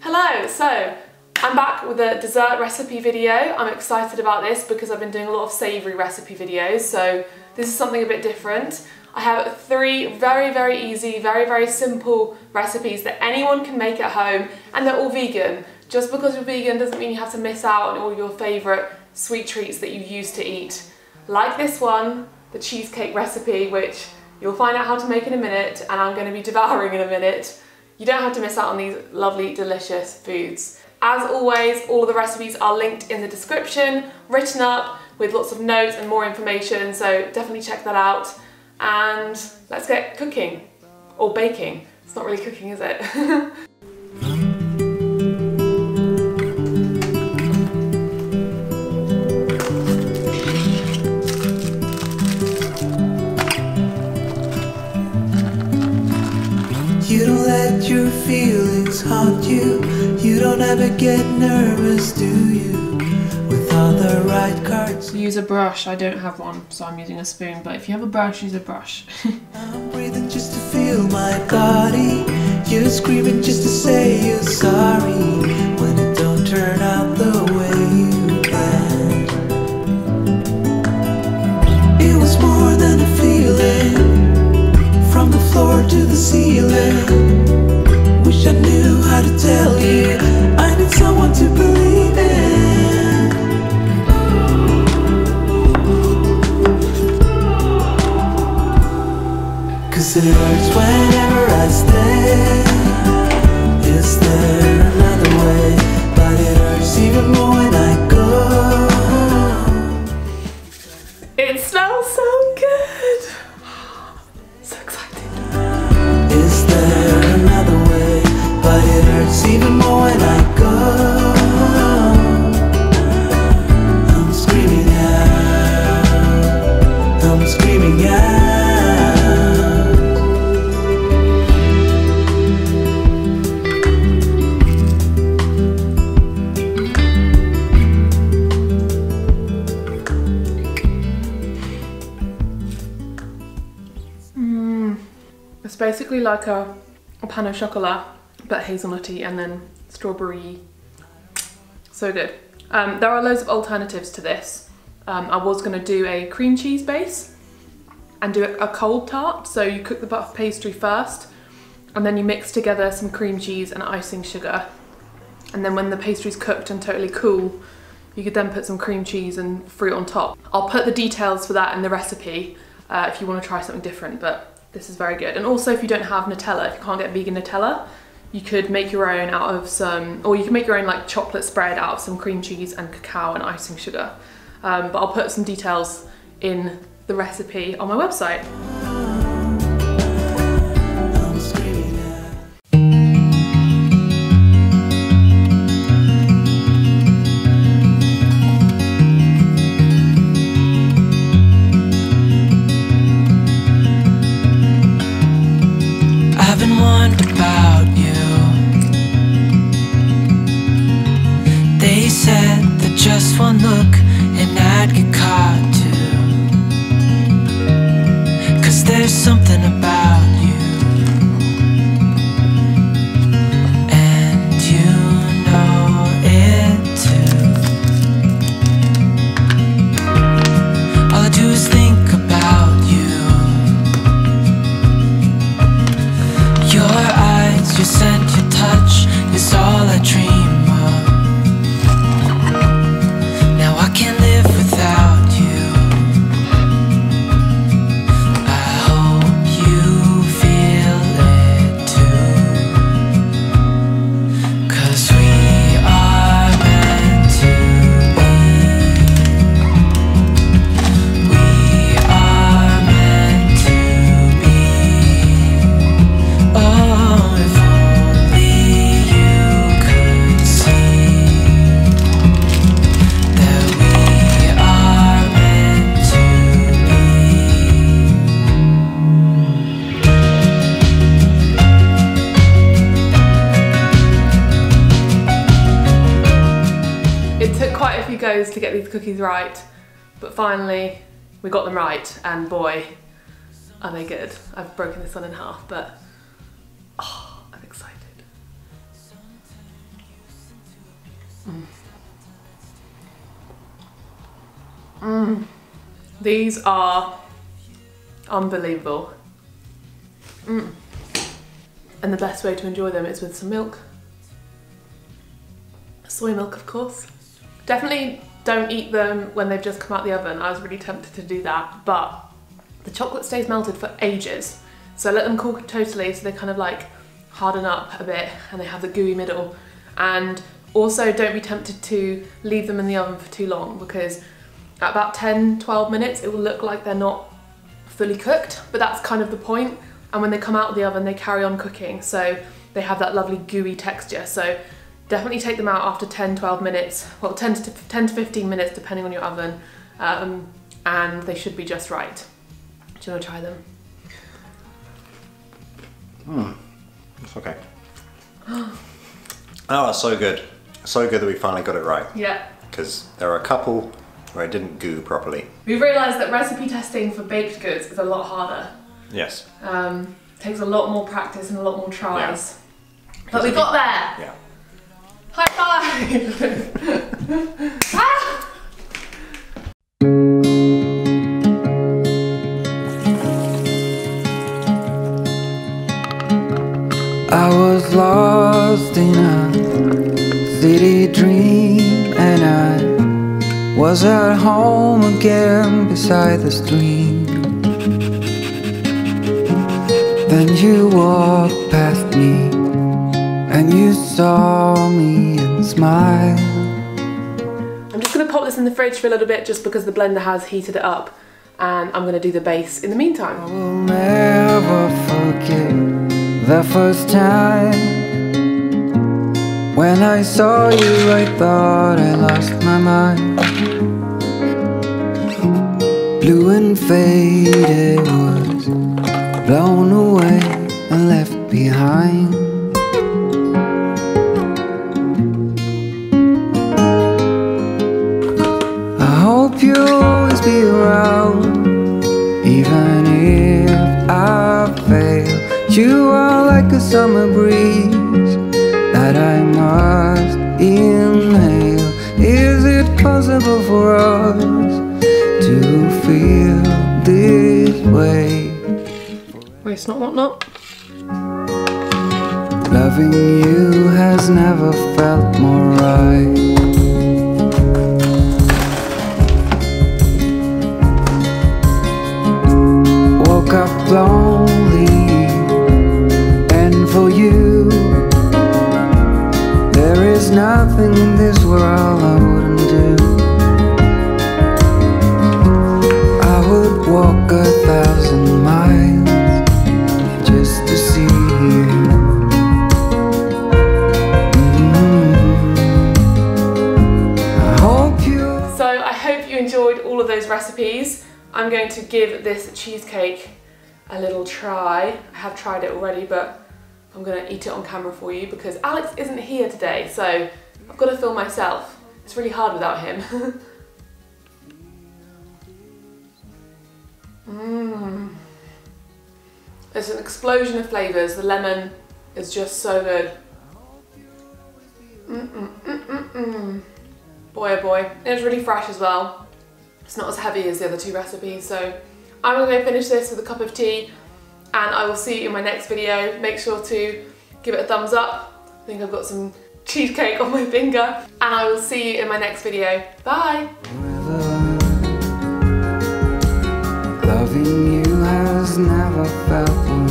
Hello, so I'm back with a dessert recipe video. I'm excited about this because I've been doing a lot of savoury recipe videos, so this is something a bit different. I have three very easy, very simple recipes that anyone can make at home, and they're all vegan. Just because you're vegan doesn't mean you have to miss out on all your favourite sweet treats that you used to eat. Like this one, the cheesecake recipe, which you'll find out how to make in a minute and I'm going to be devouring in a minute. You don't have to miss out on these lovely, delicious foods. As always, all of the recipes are linked in the description, written up with lots of notes and more information, so definitely check that out. And let's get cooking, or baking. It's not really cooking, is it? You don't let your feelings haunt you. You don't ever get nervous, do you? With all the right cards. Use a brush. I don't have one, so I'm using a spoon. But if you have a brush, use a brush. I'm breathing just to feel my body. You're screaming just to say you're sorry when it don't turn out the way you planned. It was more than a feeling, from the floor to the ceiling. Wish I knew how to tell you, I need someone to believe in. Cause it hurts whenever I stay. Is there another way? But it hurts even more when I go. It smells so good! So excited. Is there another way? But it hurts even more when I go. I'm screaming out, I'm screaming out. It's basically like a pan au chocolat, but hazelnutty and then strawberry. So good. There are loads of alternatives to this. I was going to do a cream cheese base and do a cold tart. So you cook the puff pastry first and then you mix together some cream cheese and icing sugar. And then when the pastry's cooked and totally cool, you could then put some cream cheese and fruit on top. I'll put the details for that in the recipe if you want to try something different, but this is very good. And also if you don't have Nutella, if you can't get vegan Nutella, you could make your own out of some, or you can make your own like chocolate spread out of some cream cheese and cacao and icing sugar. But I'll put some details in the recipe on my website. I've been wondering about you. Said that just one look and I'd get caught too. Cause there's something about you, and you know it too. All I do is think about you. Your eyes, your scent, your touch is all I dream. Goes to get these cookies right, but finally we got them right, and boy, Are they good? I've broken this one in half, but oh, I'm excited. These are unbelievable. And the best way to enjoy them is with some milk. Soy milk, of course. Definitely don't eat them when they've just come out the oven. I was really tempted to do that, but the chocolate stays melted for ages. So I let them cool totally, so they kind of like harden up a bit and they have the gooey middle. And also don't be tempted to leave them in the oven for too long, because at about 10-12 minutes it will look like they're not fully cooked, but that's kind of the point. And when they come out of the oven, they carry on cooking, so they have that lovely gooey texture. So definitely take them out after 10-12 minutes, well 10 to 15 minutes depending on your oven, and they should be just right. Do you want to try them? It's okay. Oh, it's so good. So good that we finally got it right. Yeah. Because there are a couple where it didn't goo properly. We've realised that recipe testing for baked goods is a lot harder. Yes. Takes a lot more practice and a lot more tries. Yeah. But we got there! Yeah. High five! Ah! I was lost in a city dream, and I was at home again beside the stream. Then you walked past me, and you saw me and smiled. I'm just going to pop this in the fridge for a little bit, just because the blender has heated it up, and I'm going to do the base in the meantime. I will never forget the first time when I saw you, I thought I lost my mind. Blue and faded was blown away and left behind. I hope you'll always be around, even if I fail. You are like a summer breeze that I must inhale. Is it possible for us to feel this way? Waste not, want not. Loving you has never felt more right. Woke up lonely, for you there is nothing in this world I wouldn't do. I would walk 1,000 miles just to see you. I hope you... So I hope you enjoyed all of those recipes. I'm going to give this cheesecake a little try. I have tried it already, but I'm going to eat it on camera for you because Alex isn't here today, so I've got to film myself. It's really hard without him. It's an explosion of flavours. The lemon is just so good. Boy oh boy. And it's really fresh as well. It's not as heavy as the other two recipes, so I'm going to finish this with a cup of tea. And I will see you in my next video. Make sure to give it a thumbs up. I think I've got some cheesecake on my finger. And I will see you in my next video. Bye! Loving you has never felt